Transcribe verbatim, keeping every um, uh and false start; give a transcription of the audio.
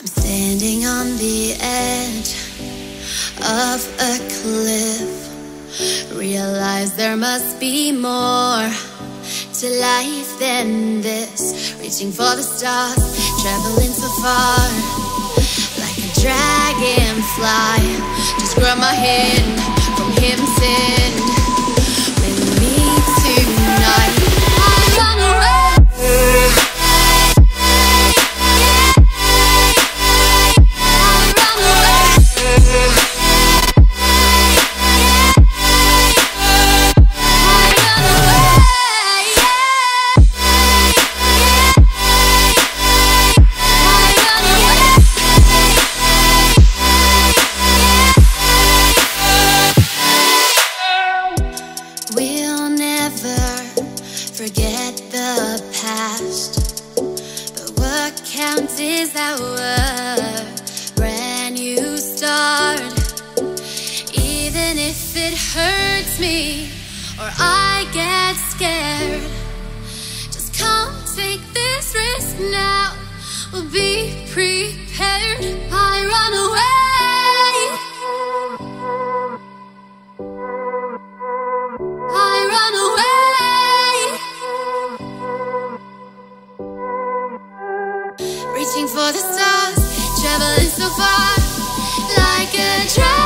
I'm standing on the edge of a cliff. Realize there must be more to life than this. Reaching for the stars, traveling so far, like a dragonfly. Just grab my hand from him sin. Forget the past, but what counts is our brand new start. Even if it hurts me or I get scared, just come take this risk now. We'll be prepared. I run away. Reaching for the stars, traveling so far, like a dragon.